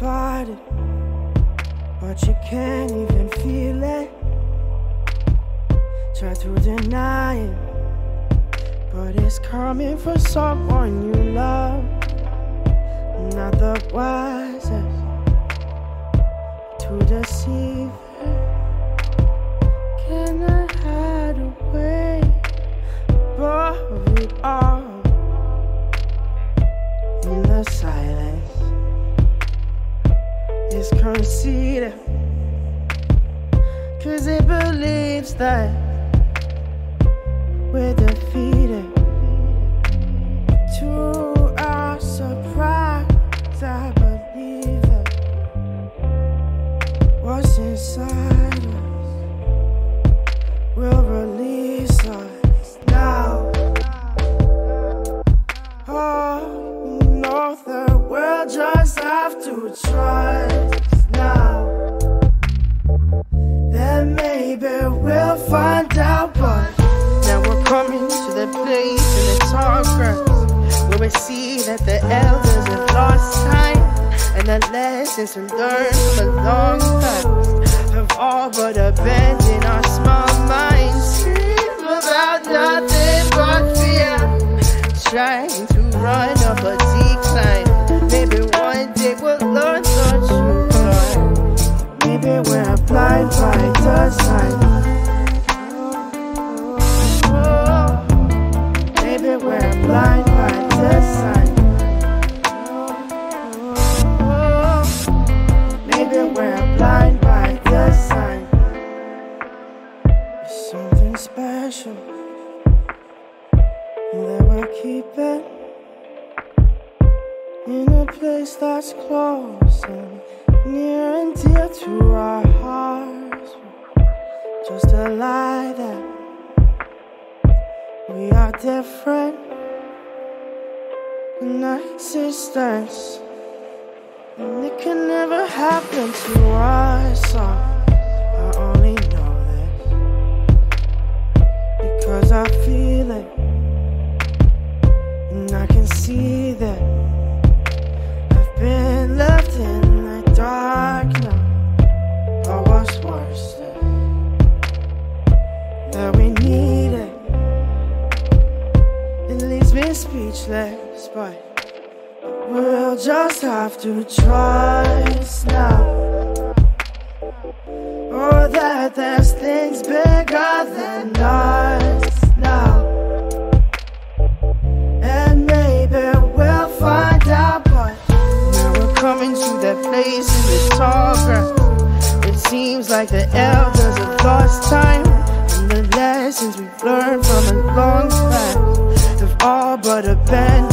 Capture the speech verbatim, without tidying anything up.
started, but you can't even feel it. Try to deny it, but it's coming from someone you love. Not the wisest to deceive her. Can I hide away above it all? In the silence is conceited, cause it believes that we're defeated. To our surprise, I believe that what's inside us will release us now. Oh, you know that we'll just have to trust now. Then maybe we'll find out, but now we're coming to the place in the tall grass where we see that the elders have lost sight, and the lessons we learned from a long time have all but abandoned our small minds. Dream about nothing but fear, trying to run up a decline. Maybe one day we'll learn the truth. Maybe we're blind by design. Maybe we're blind by design. Maybe we're blind by design. There's something special that we're keeping in a place that's close and near and dear to our hearts. Just a lie that we are different in existence, and it can never happen to us. So I only know this because I feel it, and I can see that I've been left in dark now. But what's worse is that we need it. It leaves me speechless, but we'll just have to trust now. Or that there's things bigger than us now. And maybe we'll find out, but coming to that place in the tall grass, it seems like the elders have lost time, and the lessons we've learned from a long time have all but abandoned